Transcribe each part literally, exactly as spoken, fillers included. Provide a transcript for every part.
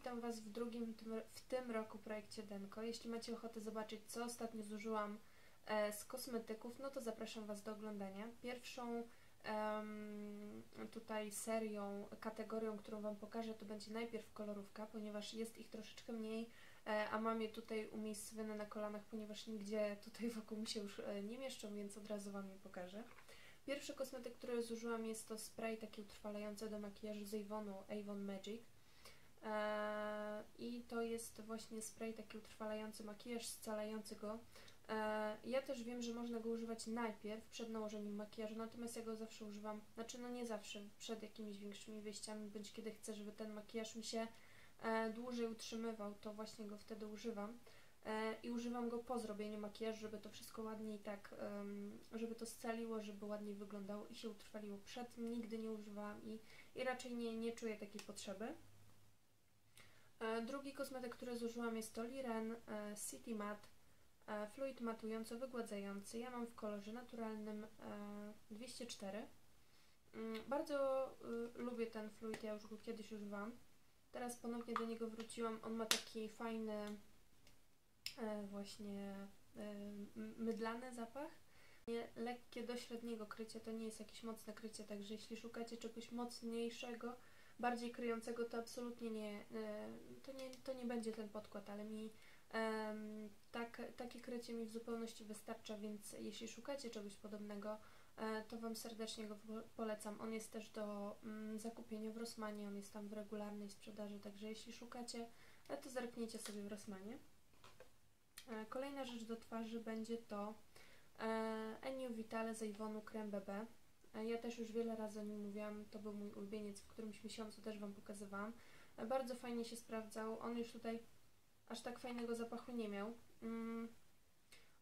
witam Was w drugim w tym roku projekcie Denko. Jeśli macie ochotę zobaczyć, co ostatnio zużyłam z kosmetyków, no to zapraszam Was do oglądania. Pierwszą um, tutaj serią, kategorią, którą Wam pokażę, to będzie najpierw kolorówka, ponieważ jest ich troszeczkę mniej, a mam je tutaj umiejscowione na kolanach, ponieważ nigdzie tutaj wokół mi się już nie mieszczą, więc od razu Wam je pokażę. Pierwszy kosmetyk, który zużyłam, jest to spray taki utrwalający do makijażu z Iwonu, Avon Magic. Eee, I to jest właśnie spray taki utrwalający makijaż, scalający go. Eee, ja też wiem, że można go używać najpierw przed nałożeniem makijażu, natomiast ja go zawsze używam, znaczy no nie zawsze, przed jakimiś większymi wyjściami, bądź kiedy chcę, żeby ten makijaż mi się e, dłużej utrzymywał, to właśnie go wtedy używam. I używam go po zrobieniu makijażu, żeby to wszystko ładniej tak, żeby to scaliło, żeby ładniej wyglądało i się utrwaliło. Przed tym nigdy nie używałam i, i raczej nie, nie czuję takiej potrzeby. Drugi kosmetyk, który zużyłam, jest Toleriane City Matte Fluid matująco-wygładzający. Ja mam w kolorze naturalnym dwieście cztery. Bardzo lubię ten fluid, ja już go kiedyś używam. Teraz ponownie do niego wróciłam. On ma taki fajny, właśnie mydlany zapach, lekkie do średniego krycie, to nie jest jakieś mocne krycie, także jeśli szukacie czegoś mocniejszego, bardziej kryjącego, to absolutnie nie, to nie, to nie będzie ten podkład, ale mi tak, takie krycie mi w zupełności wystarcza, więc jeśli szukacie czegoś podobnego, to Wam serdecznie go polecam. On jest też do zakupienia w Rossmanie, on jest tam w regularnej sprzedaży, także jeśli szukacie, to zerknijcie sobie w Rossmanie. Kolejna rzecz do twarzy będzie to Ennio Vitale z Avonu Krem B B. Ja też już wiele razy o nim mówiłam, to był mój ulubieniec, w którymś miesiącu też Wam pokazywałam. Bardzo fajnie się sprawdzał, on już tutaj aż tak fajnego zapachu nie miał.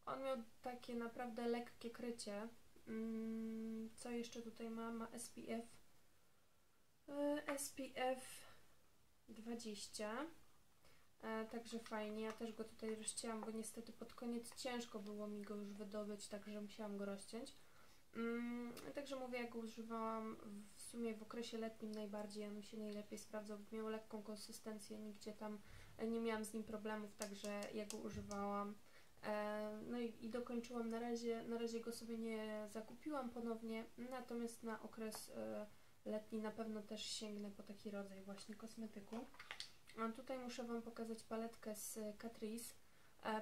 On miał takie naprawdę lekkie krycie. Co jeszcze tutaj ma? Ma S P F, S P F dwadzieścia. Także fajnie, ja też go tutaj rozcięłam, bo niestety pod koniec ciężko było mi go już wydobyć, także musiałam go rozciąć. Mm, także mówię, jak go używałam w sumie w okresie letnim najbardziej, on mi się najlepiej sprawdzał, miał lekką konsystencję, nigdzie tam nie miałam z nim problemów, także ja go używałam. E, no i, i dokończyłam, na razie, na razie go sobie nie zakupiłam ponownie, natomiast na okres e, letni na pewno też sięgnę po taki rodzaj właśnie kosmetyku. A tutaj muszę Wam pokazać paletkę z Catrice.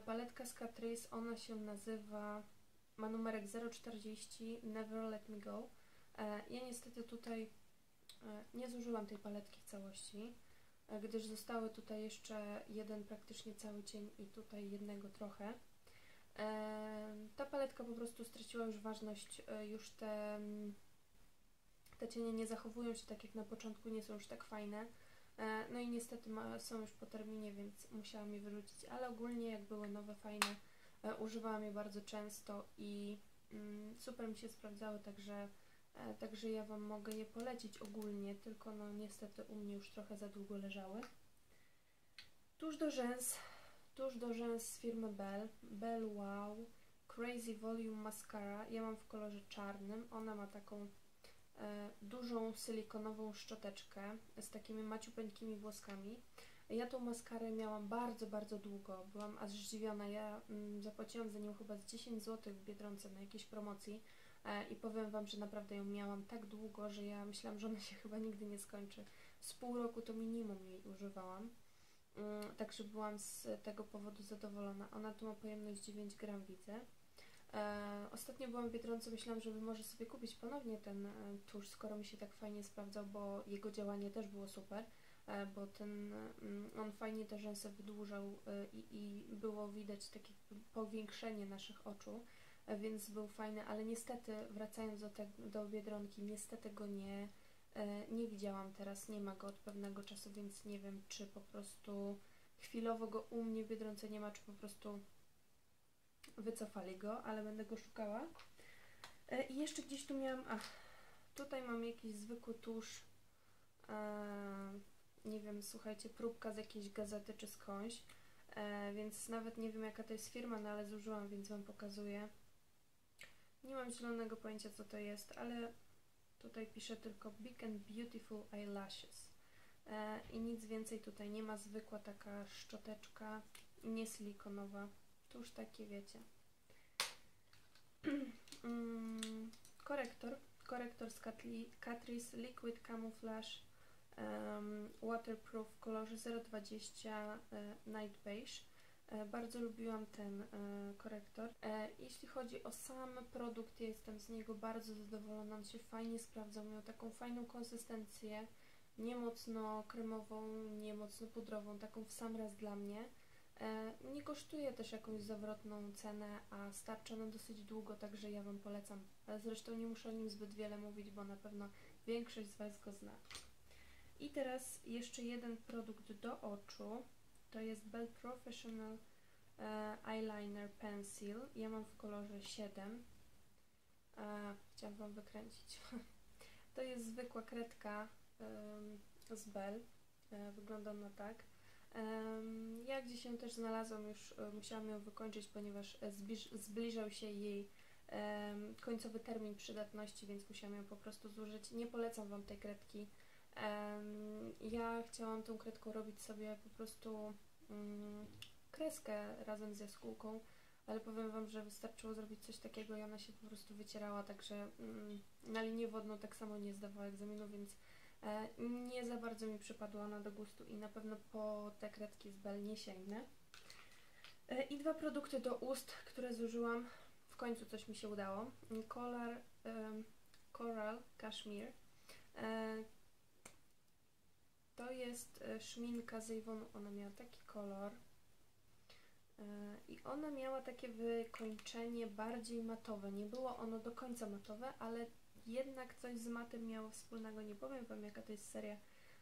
Paletka z Catrice, ona się nazywa, ma numerek zero czterdzieści, Never Let Me Go. Ja niestety tutaj nie zużyłam tej paletki w całości, gdyż zostały tutaj jeszcze jeden praktycznie cały cień i tutaj jednego trochę. Ta paletka po prostu straciła już ważność, już te, te cienie nie zachowują się tak jak na początku, nie są już tak fajne. No i niestety ma, są już po terminie, więc musiałam je wyrzucić, ale ogólnie jak były nowe, fajne, e, używałam je bardzo często i mm, super mi się sprawdzały, także, e, także ja Wam mogę je polecić ogólnie, tylko no niestety u mnie już trochę za długo leżały. Tusz do rzęs, tusz do rzęs z firmy Bell, Bell Wow Crazy Volume Mascara, ja mam w kolorze czarnym, ona ma taką dużą silikonową szczoteczkę z takimi maciupeńkimi włoskami. Ja tą maskarę miałam bardzo, bardzo długo. Byłam aż zdziwiona. Ja zapłaciłam za nią chyba z dziesięć złotych w Biedronce na jakiejś promocji i powiem Wam, że naprawdę ją miałam tak długo, że ja myślałam, że ona się chyba nigdy nie skończy. Z pół roku to minimum jej używałam. Także byłam z tego powodu zadowolona. Ona tu ma pojemność dziewięć gramów, widzę. E, ostatnio byłam w Biedronce, myślałam, żeby może sobie kupić ponownie ten e, tusz, skoro mi się tak fajnie sprawdzał, bo jego działanie też było super, e, bo ten, mm, on fajnie te rzęsy wydłużał e, i było widać takie powiększenie naszych oczu, e, więc był fajny, ale niestety wracając do, te, do Biedronki, niestety go nie, e, nie widziałam teraz, nie ma go od pewnego czasu, więc nie wiem, czy po prostu chwilowo go u mnie w Biedronce nie ma, czy po prostu wycofali go, ale będę go szukała. I jeszcze gdzieś tu miałam, ach, tutaj mam jakiś zwykły tusz, e, nie wiem, słuchajcie, próbka z jakiejś gazety czy skądś, e, więc nawet nie wiem, jaka to jest firma, no ale zużyłam, więc Wam pokazuję. Nie mam zielonego pojęcia, co to jest, ale tutaj piszę tylko Big and Beautiful Eyelashes. i nic więcej tutaj nie ma, zwykła taka szczoteczka, nie silikonowa, to już takie wiecie. Korektor, korektor z Catrice Liquid Camouflage um, Waterproof w kolorze zero dwadzieścia Night Beige. Bardzo lubiłam ten korektor. Jeśli chodzi o sam produkt, ja jestem z niego bardzo zadowolona, on się fajnie sprawdzał, miał taką fajną konsystencję, nie mocno kremową, nie mocno pudrową, taką w sam raz dla mnie. Nie kosztuje też jakąś zawrotną cenę, a starcza na dosyć długo, także ja Wam polecam. Zresztą nie muszę o nim zbyt wiele mówić, bo na pewno większość z Was go zna. I teraz jeszcze jeden produkt do oczu. To jest Bell Professional Eyeliner Pencil. Ja mam w kolorze siedem. A, chciałam Wam wykręcić. To jest zwykła kredka um, z Bell. Wygląda ona tak. Um, ja gdzieś ją też znalazłam, już musiałam ją wykończyć, ponieważ zbliż, zbliżał się jej um, końcowy termin przydatności, więc musiałam ją po prostu zużyć. Nie polecam Wam tej kredki. Ja chciałam tą kredką robić sobie po prostu mm, kreskę razem z jaskółką, ale powiem Wam, że wystarczyło zrobić coś takiego i ona się po prostu wycierała, także mm, na linię wodną tak samo nie zdawała egzaminu, więc e, nie za bardzo mi przypadła ona do gustu i na pewno po te kredki z Bell nie sięgnę. E, I dwa produkty do ust, które zużyłam, w końcu coś mi się udało. Color, e, Coral Cashmere. E, To jest szminka z Iwonu, ona miała taki kolor i ona miała takie wykończenie bardziej matowe, nie było ono do końca matowe, ale jednak coś z matem miało wspólnego, nie powiem Wam jaka to jest seria,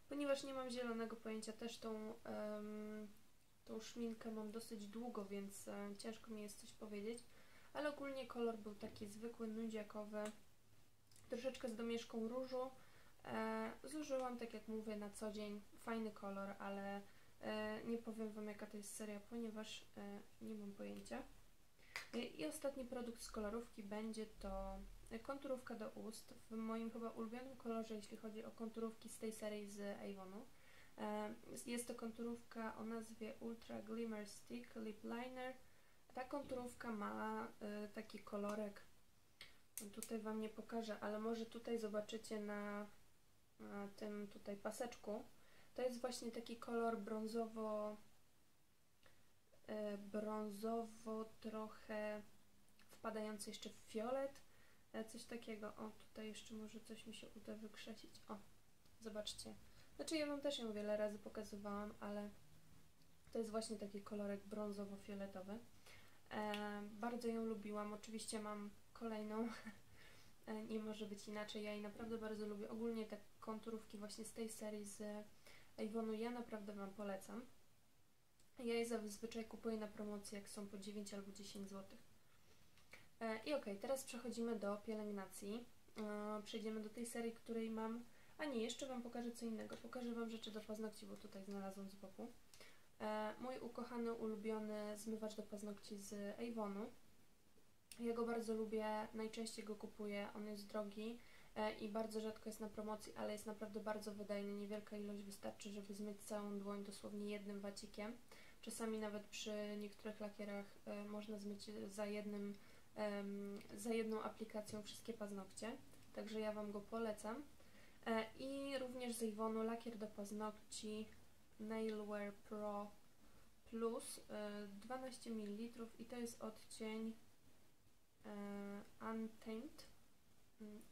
ponieważ nie mam zielonego pojęcia, też tą, tą szminkę mam dosyć długo, więc ciężko mi jest coś powiedzieć, ale ogólnie kolor był taki zwykły, nudziakowy, troszeczkę z domieszką różu. Zużyłam, tak jak mówię, na co dzień. Fajny kolor, ale nie powiem Wam jaka to jest seria, ponieważ nie mam pojęcia. I ostatni produkt z kolorówki będzie to konturówka do ust, w moim chyba ulubionym kolorze, jeśli chodzi o konturówki z tej serii z Avonu. Jest to konturówka o nazwie Ultra Glimmer Stick Lip Liner. Ta konturówka ma taki kolorek, tutaj Wam nie pokażę, ale może tutaj zobaczycie na na tym tutaj paseczku, to jest właśnie taki kolor brązowo brązowo trochę wpadający jeszcze w fiolet, coś takiego. O, tutaj jeszcze może coś mi się uda wykrzesić. O, zobaczcie, znaczy ja Wam też ją wiele razy pokazywałam, ale to jest właśnie taki kolorek brązowo-fioletowy. Bardzo ją lubiłam, oczywiście mam kolejną. Nie może być inaczej, ja jej naprawdę bardzo lubię. Ogólnie te konturówki właśnie z tej serii z Avonu ja naprawdę Wam polecam. Ja je zazwyczaj kupuję na promocji, jak są po dziewięć albo dziesięć złotych. I okej, teraz przechodzimy do pielęgnacji. Przejdziemy do tej serii, której mam... A nie, jeszcze Wam pokażę co innego. Pokażę Wam rzeczy do paznokci, bo tutaj znalazłam z boku. Mój ukochany, ulubiony zmywacz do paznokci z Avonu. Ja go bardzo lubię, najczęściej go kupuję, on jest drogi i bardzo rzadko jest na promocji, ale jest naprawdę bardzo wydajny, niewielka ilość wystarczy, żeby zmyć całą dłoń dosłownie jednym wacikiem. Czasami nawet przy niektórych lakierach można zmyć za, jednym, za jedną aplikacją wszystkie paznokcie, także ja Wam go polecam. I również z Avonu lakier do paznokci Nailwear Pro Plus dwanaście mililitrów i to jest odcień Untamed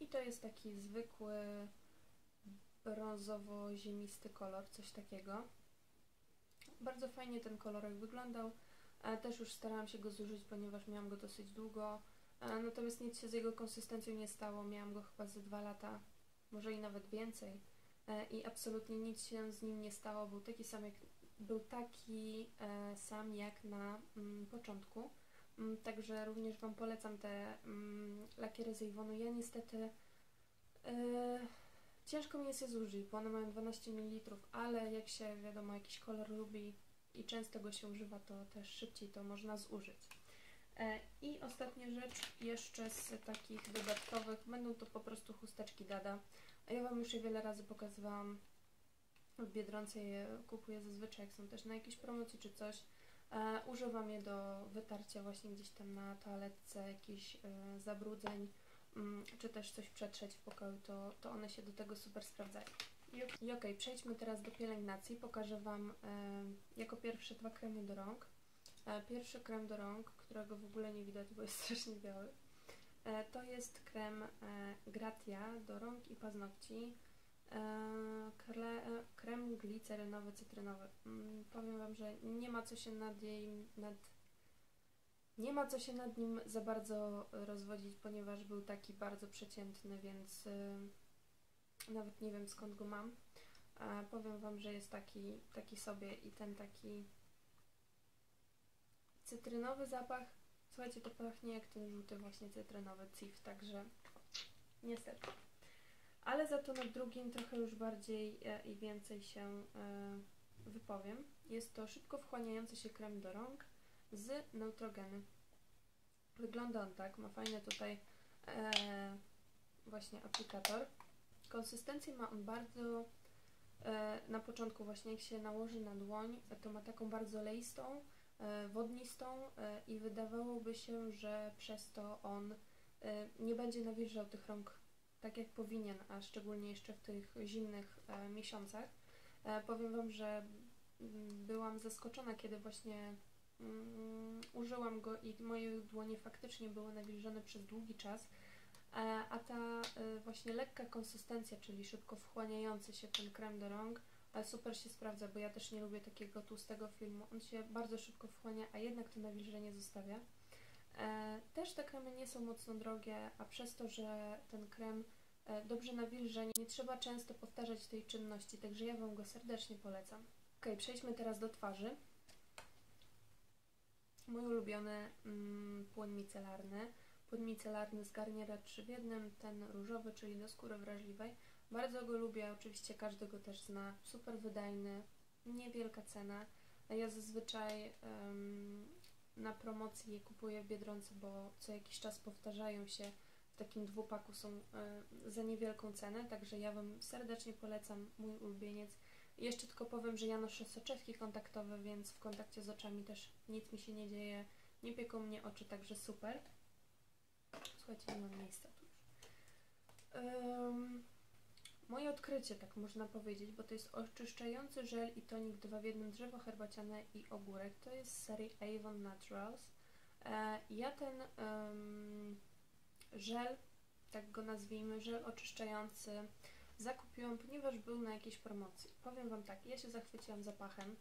i to jest taki zwykły brązowo-ziemisty kolor, coś takiego. Bardzo fajnie ten kolorek wyglądał, też już starałam się go zużyć, ponieważ miałam go dosyć długo, natomiast nic się z jego konsystencją nie stało, miałam go chyba ze dwa lata, może i nawet więcej i absolutnie nic się z nim nie stało, był taki sam jak, był taki sam jak na początku. Także również Wam polecam te mm, lakiery z Avonu. Ja niestety yy, ciężko mi jest je zużyć, bo one mają dwanaście mililitrów, ale jak się wiadomo jakiś kolor lubi i często go się używa, to też szybciej to można zużyć. Yy, I ostatnia rzecz jeszcze z takich dodatkowych, będą to po prostu chusteczki Dada. Ja Wam już je wiele razy pokazywałam. lub Biedronce je kupuję zazwyczaj, jak są też na jakiejś promocji czy coś. E, używam je do wytarcia właśnie gdzieś tam na toaletce, jakichś e, zabrudzeń, mm, czy też coś przetrzeć w pokoju, to, to one się do tego super sprawdzają. I ok, przejdźmy teraz do pielęgnacji. Pokażę Wam e, jako pierwsze dwa kremy do rąk. E, pierwszy krem do rąk, którego w ogóle nie widać, bo jest strasznie biały, e, to jest krem e, Gratia do rąk i paznokci. Kre, krem glicerynowy, cytrynowy. Mm, powiem Wam, że nie ma co się nad jej, nad, nie ma co się nad nim za bardzo rozwodzić, ponieważ był taki bardzo przeciętny, więc yy, nawet nie wiem, skąd go mam. A powiem Wam, że jest taki, taki sobie i ten taki cytrynowy zapach. Słuchajcie, to pachnie jak ten żółty właśnie cytrynowy cif, także niestety. Ale za to nad drugim trochę już bardziej i więcej się wypowiem. Jest to szybko wchłaniający się krem do rąk z Neutrogeny. Wygląda on tak, ma fajny tutaj właśnie aplikator. Konsystencję ma on bardzo, na początku właśnie jak się nałoży na dłoń, to ma taką bardzo oleistą, wodnistą i wydawałoby się, że przez to on nie będzie nawilżał tych rąk tak jak powinien, a szczególnie jeszcze w tych zimnych e, miesiącach. E, powiem Wam, że byłam zaskoczona, kiedy właśnie mm, użyłam go i moje dłonie faktycznie były nawilżone przez długi czas, e, a ta e, właśnie lekka konsystencja, czyli szybko wchłaniający się ten krem do rąk, e, super się sprawdza, bo ja też nie lubię takiego tłustego filmu. On się bardzo szybko wchłania, a jednak to nawilżenie zostawia. Też te kremy nie są mocno drogie, a przez to, że ten krem dobrze nawilża, nie trzeba często powtarzać tej czynności, także ja Wam go serdecznie polecam. Ok, przejdźmy teraz do twarzy. Mój ulubiony mm, płyn micelarny. Płyn micelarny z Garniera trzy w jednym, ten różowy, czyli do skóry wrażliwej. Bardzo go lubię, oczywiście każdy go też zna. Super wydajny, niewielka cena. Ja zazwyczaj... Um, na promocji je kupuję w Biedronce, bo co jakiś czas powtarzają się, w takim dwupaku są y, za niewielką cenę, także ja Wam serdecznie polecam, mój ulubieniec. Jeszcze tylko powiem, że ja noszę soczewki kontaktowe, więc w kontakcie z oczami też nic mi się nie dzieje, nie pieką mnie oczy, także super. Słuchajcie, nie mam miejsca tu już. Um, moje odkrycie, tak można powiedzieć, bo to jest oczyszczający żel i tonik dwa w jednym, drzewo herbaciane i ogórek. To jest z serii Avon Naturals. E, ja ten um, żel, tak go nazwijmy, żel oczyszczający zakupiłam, ponieważ był na jakiejś promocji. Powiem Wam tak, ja się zachwyciłam zapachem,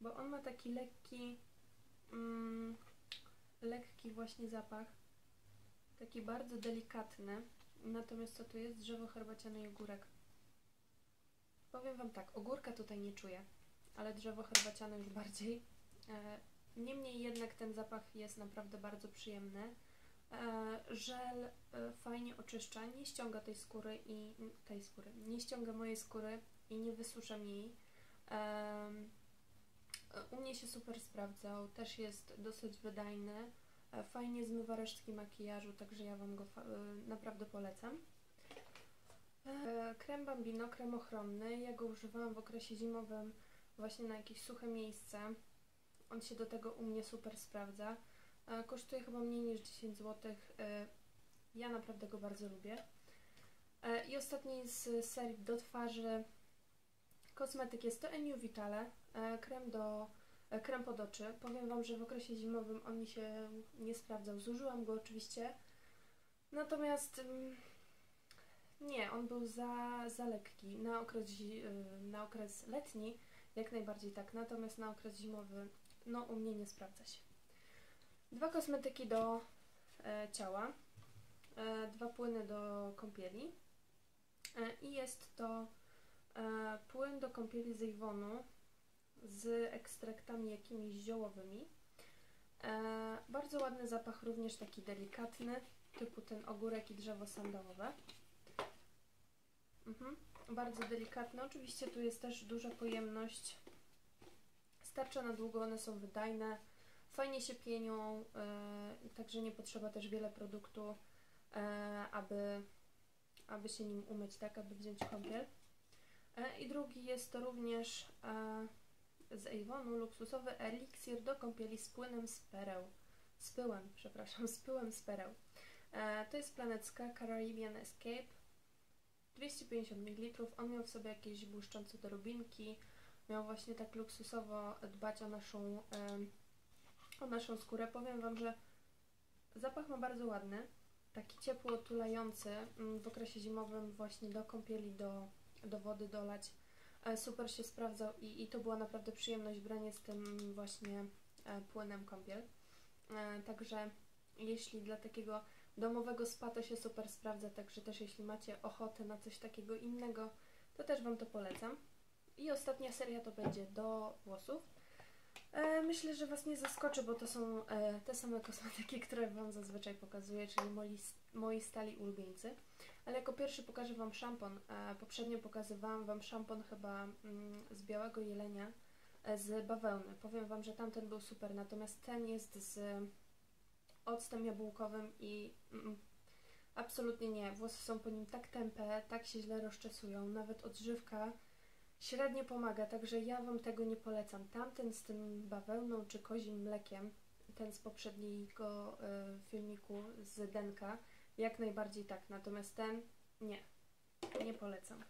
bo on ma taki lekki, um, lekki właśnie zapach, taki bardzo delikatny. Natomiast co tu jest? Drzewo herbaciane i ogórek. Powiem Wam tak, ogórka tutaj nie czuję, ale drzewo herbaciane już bardziej. Niemniej jednak ten zapach jest naprawdę bardzo przyjemny. Żel fajnie oczyszcza, nie ściąga tej skóry i tej skóry, nie ściąga mojej skóry i nie wysusza jej. U mnie się super sprawdzał, też jest dosyć wydajny. Fajnie zmywa resztki makijażu, także ja Wam go naprawdę polecam. Krem Bambino, krem ochronny. Ja go używałam w okresie zimowym właśnie na jakieś suche miejsce. On się do tego u mnie super sprawdza. Kosztuje chyba mniej niż dziesięć złotych. Ja naprawdę go bardzo lubię. I ostatni z serii do twarzy kosmetyk jest to Anew Vitale. Krem do... Krem pod oczy. Powiem Wam, że w okresie zimowym on mi się nie sprawdzał. Zużyłam go oczywiście, natomiast nie, on był za, za lekki. Na okres, na okres letni jak najbardziej tak, natomiast na okres zimowy no u mnie nie sprawdza się. Dwa kosmetyki do e, ciała, e, dwa płyny do kąpieli e, i jest to e, płyn do kąpieli z Iwonu z ekstraktami jakimiś ziołowymi. E, bardzo ładny zapach, również taki delikatny, typu ten ogórek i drzewo sandałowe. Mhm. Bardzo delikatny. Oczywiście tu jest też duża pojemność. Starcza na długo, one są wydajne. Fajnie się pienią, e, także nie potrzeba też wiele produktu, e, aby, aby się nim umyć, tak, aby wziąć kąpiel. I drugi jest to również z Iwonu luksusowy eliksir do kąpieli z płynem z pereł. Z pyłem, przepraszam, z pyłem z pereł. To jest planecka Caribbean Escape, dwieście pięćdziesiąt mililitrów. On miał w sobie jakieś błyszczące drobinki. Miał właśnie tak luksusowo dbać o naszą, o naszą skórę. Powiem Wam, że zapach ma bardzo ładny, taki ciepło otulający. W okresie zimowym właśnie do kąpieli, do, do wody dolać. Super się sprawdzał i, i to była naprawdę przyjemność branie z tym właśnie płynem kąpiel. Także jeśli dla takiego domowego spa to się super sprawdza, także też jeśli macie ochotę na coś takiego innego, to też Wam to polecam. I ostatnia seria to będzie do włosów. Myślę, że Was nie zaskoczy, bo to są te same kosmetyki, które Wam zazwyczaj pokazuję, czyli moi, moi stali ulubieńcy. Ale jako pierwszy pokażę Wam szampon. Poprzednio pokazywałam Wam szampon chyba z białego jelenia, z bawełny. Powiem Wam, że tamten był super, natomiast ten jest z octem jabłkowym i mm, absolutnie nie. Włosy są po nim tak tępe, tak się źle rozczesują, nawet odżywka średnio pomaga, także ja Wam tego nie polecam. Tamten z tym bawełną czy kozim mlekiem, ten z poprzedniego y, filmiku z Denka, jak najbardziej tak, natomiast ten nie, nie polecam.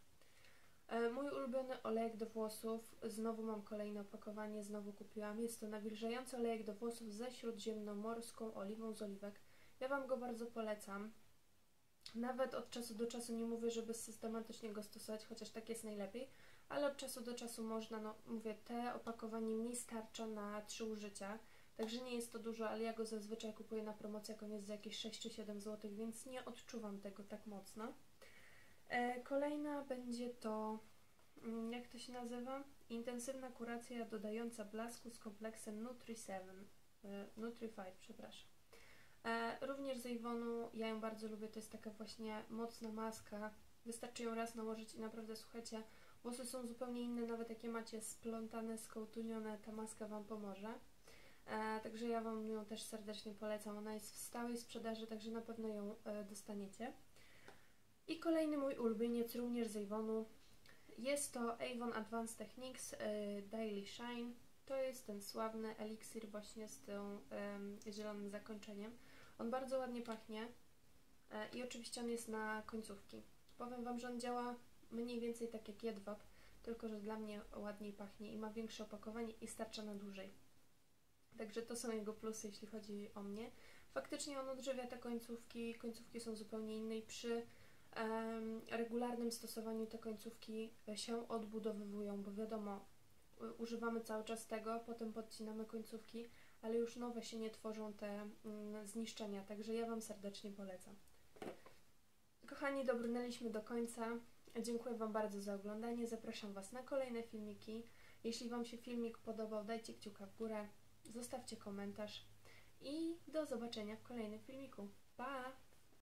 E, mój ulubiony olejek do włosów, znowu mam kolejne opakowanie, znowu kupiłam. Jest to nawilżający olejek do włosów ze śródziemnomorską oliwą z oliwek. Ja Wam go bardzo polecam. Nawet od czasu do czasu, nie mówię, żeby systematycznie go stosować, chociaż tak jest najlepiej, ale od czasu do czasu można, no mówię, te opakowanie mi starcza na trzy użycia, także nie jest to dużo, ale ja go zazwyczaj kupuję na promocję, koniec za jakieś sześć czy siedem złotych, więc nie odczuwam tego tak mocno. E, kolejna będzie to, jak to się nazywa? Intensywna kuracja dodająca blasku z kompleksem Nutri siedem, e, Nutri pięć, przepraszam. Również z Iwonu, ja ją bardzo lubię, to jest taka właśnie mocna maska, wystarczy ją raz nałożyć i naprawdę, słuchajcie, włosy są zupełnie inne, nawet jakie macie splątane, skołtunione, ta maska Wam pomoże. E, także ja Wam ją też serdecznie polecam, ona jest w stałej sprzedaży, także na pewno ją e, dostaniecie. I kolejny mój ulubieniec również z Iwonu, jest to Avon Advanced Techniques e, Daily Shine. To jest ten sławny eliksir właśnie z tym e, zielonym zakończeniem. On bardzo ładnie pachnie e, i oczywiście on jest na końcówki. Powiem Wam, że on działa mniej więcej tak jak jedwab, tylko że dla mnie ładniej pachnie i ma większe opakowanie i starcza na dłużej. Także to są jego plusy, jeśli chodzi o mnie. Faktycznie on odżywia te końcówki, końcówki są zupełnie inne i przy e, regularnym stosowaniu te końcówki się odbudowywują, bo wiadomo, używamy cały czas tego, potem podcinamy końcówki, ale już nowe się nie tworzą te mm, zniszczenia, także ja Wam serdecznie polecam. Kochani, dobrnęliśmy do końca. Dziękuję Wam bardzo za oglądanie, zapraszam Was na kolejne filmiki. Jeśli Wam się filmik podobał, dajcie kciuka w górę, zostawcie komentarz i do zobaczenia w kolejnym filmiku. Pa!